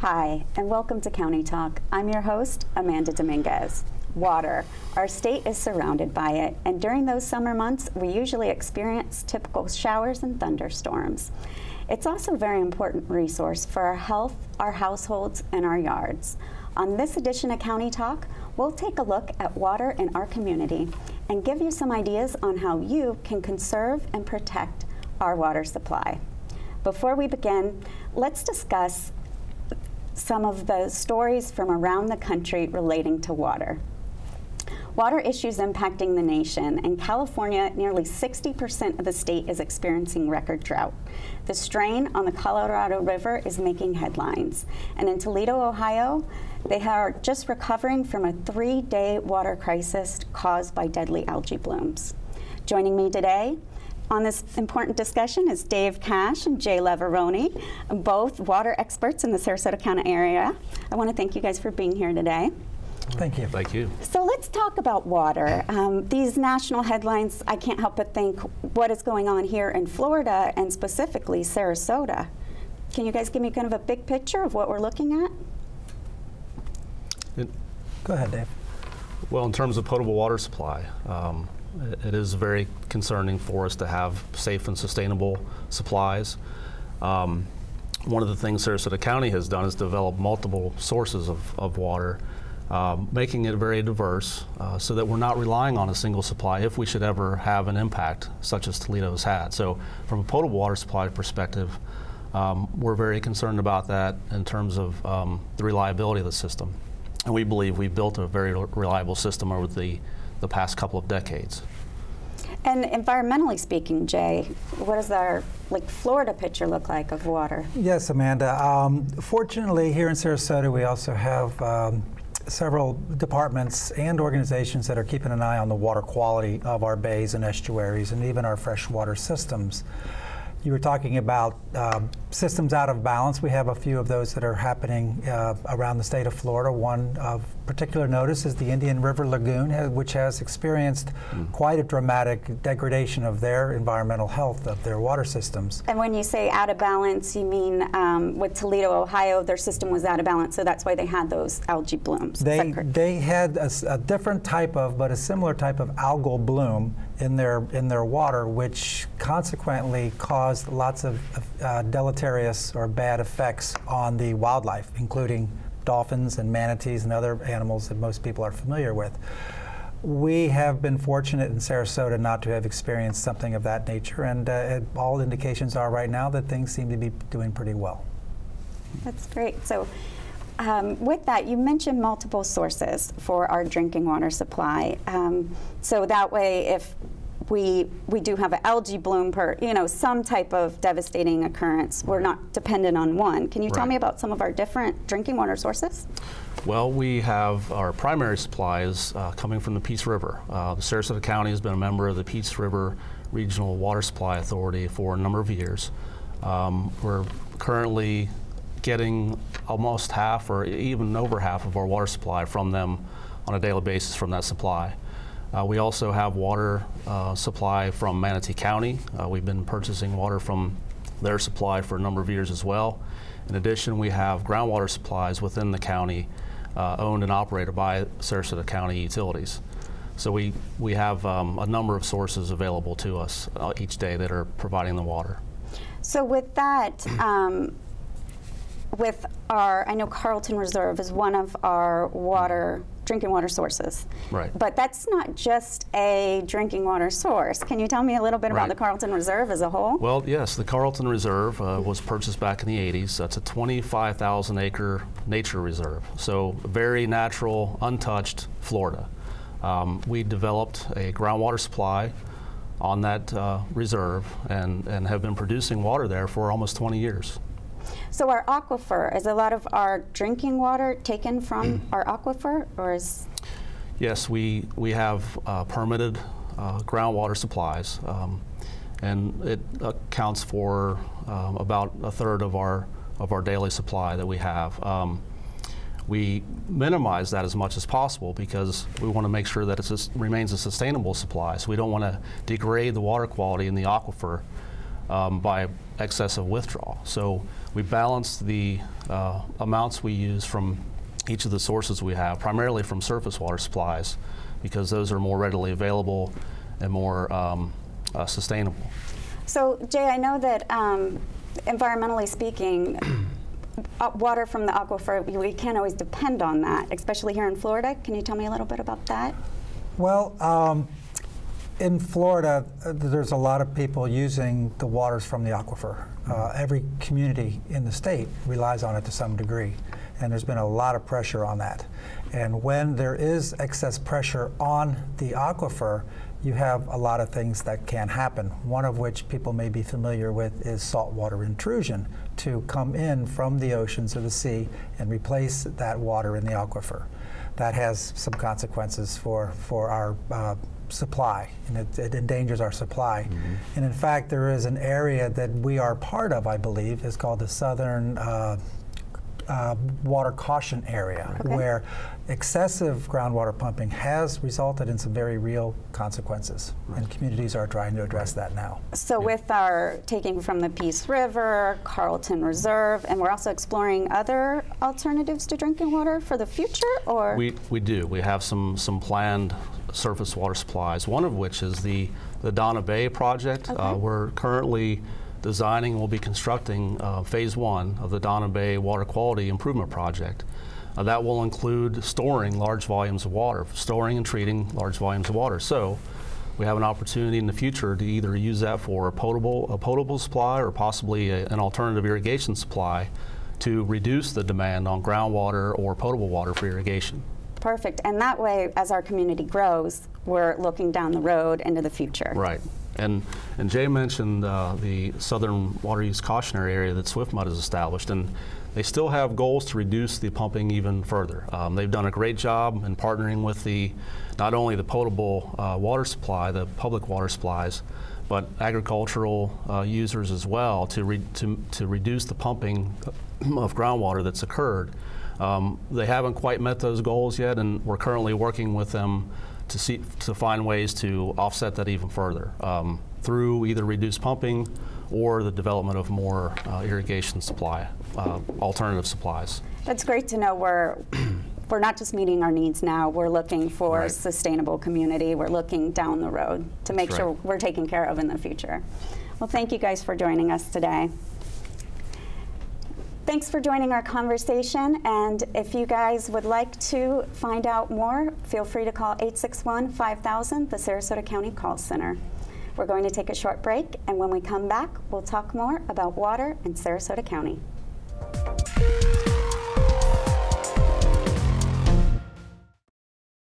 Hi, and welcome to County Talk. I'm your host, Amanda Dominguez. Water. Our state is surrounded by it, and during those summer months, we usually experience typical showers and thunderstorms. It's also a very important resource for our health, our households, and our yards. On this edition of County Talk, we'll take a look at water in our community and give you some ideas on how you can conserve and protect our water supply. Before we begin, let's discuss some of the stories from around the country relating to water. Water issues impacting the nation. In California, nearly 60% of the state is experiencing record drought. The strain on the Colorado River is making headlines. And in Toledo, Ohio, they are just recovering from a 3-day water crisis caused by deadly algae blooms. Joining me today on this important discussion is Dave Cash and Jay Leverone, both water experts in the Sarasota County area. I want to thank you guys for being here today. Thank you. Thank you. So let's talk about water. These national headlines, I can't help but think, what is going on here in Florida and specifically Sarasota? Can you guys give me kind of a big picture of what we're looking at? Go ahead, Dave. Well, in terms of potable water supply, it is very concerning for us to have safe and sustainable supplies. One of the things Sarasota County has done is develop multiple sources of water, making it very diverse so that we're not relying on a single supply if we should ever have an impact such as Toledo's had. So from a potable water supply perspective, we're very concerned about that in terms of the reliability of the system. And we believe we've built a very reliable system over the past couple of decades. And environmentally speaking, Jay, what does our Florida picture look like of water? Yes, Amanda. Fortunately, here in Sarasota, we also have several departments and organizations that are keeping an eye on the water quality of our bays and estuaries and even our freshwater systems. You were talking about systems out of balance. We have a few of those that are happening around the state of Florida. One of particular notice is the Indian River Lagoon, which has experienced quite a dramatic degradation of their environmental health of their water systems. And when you say out of balance, you mean with Toledo, Ohio, their system was out of balance, so that's why they had those algae blooms. They had a different type of, but a similar type of algal bloom in their water, which consequently caused lots of deleterious or bad effects on the wildlife, including dolphins and manatees and other animals that most people are familiar with. We have been fortunate in Sarasota not to have experienced something of that nature, and all indications are right now that things seem to be doing pretty well. That's great. So, with that, you mentioned multiple sources for our drinking water supply. So that way, if we do have an algae bloom, some type of devastating occurrence, we're not dependent on one. Can you tell me about some of our different drinking water sources? Well, we have our primary supplies coming from the Peace River. Sarasota County has been a member of the Peace River Regional Water Supply Authority for a number of years. We're currently getting almost half or even over half of our water supply from them on a daily basis from that supply. We also have water supply from Manatee County. We've been purchasing water from their supply for a number of years as well. In addition, we have groundwater supplies within the county owned and operated by Sarasota County Utilities. So we have a number of sources available to us each day that are providing the water. So with that, with our, I know Carleton Reserve is one of our drinking water sources. Right. But that's not just a drinking water source. Can you tell me a little bit about the Carleton Reserve as a whole? Well, yes, the Carleton Reserve was purchased back in the 80s. That's a 25,000 acre nature reserve. So very natural, untouched Florida. We developed a groundwater supply on that reserve and have been producing water there for almost 20 years. So our aquifer, is a lot of our drinking water taken from our aquifer, or is? Yes, we have permitted groundwater supplies, and it accounts for about a third of our daily supply that we have. We minimize that as much as possible because we want to make sure that it remains a sustainable supply. So we don't want to degrade the water quality in the aquifer by excessive withdrawal. So we balance the amounts we use from each of the sources we have, primarily from surface water supplies, because those are more readily available and more sustainable. So Jay, I know that environmentally speaking, water from the aquifer, we can't always depend on that, especially here in Florida. Can you tell me a little bit about that? Well, in Florida, there's a lot of people using the waters from the aquifer. Every community in the state relies on it to some degree, and there's been a lot of pressure on that. And when there is excess pressure on the aquifer, you have a lot of things that can happen, one of which people may be familiar with is saltwater intrusion to come in from the oceans or the sea and replace that water in the aquifer. That has some consequences for our supply, and it endangers our supply. Mm-hmm. And in fact, there is an area that we are part of, I believe, is called the Southern Water Caution Area, okay, where excessive groundwater pumping has resulted in some very real consequences, right, and communities are trying to address that now. So yeah, with our taking from the Peace River, Carleton Reserve, and we're also exploring other alternatives to drinking water for the future, or? We do. We have some planned surface water supplies, one of which is the Dona Bay project. Okay. We're currently designing and will be constructing phase 1 of the Dona Bay Water Quality Improvement Project. That will include storing large volumes of water, storing and treating large volumes of water. So we have an opportunity in the future to either use that for a potable supply or possibly an alternative irrigation supply to reduce the demand on groundwater or potable water for irrigation. Perfect, and that way, as our community grows, we're looking down the road into the future. Right. And Jay mentioned the Southern Water Use Cautionary Area that SwiftMud has established, and they still have goals to reduce the pumping even further. They've done a great job in partnering with not only the potable water supply, the public water supplies, but agricultural users as well to reduce the pumping of groundwater that's occurred. They haven't quite met those goals yet, and we're currently working with them to find ways to offset that even further through either reduced pumping or the development of more irrigation supply, alternative supplies. That's great to know. We're not just meeting our needs now, we're looking for right, sustainable community. We're looking down the road to make that's sure right, we're taken care of in the future. Well, thank you guys for joining us today. Thanks for joining our conversation, and if you guys would like to find out more, feel free to call 861-5000, the Sarasota County Call Center. We're going to take a short break, and when we come back, we'll talk more about water in Sarasota County.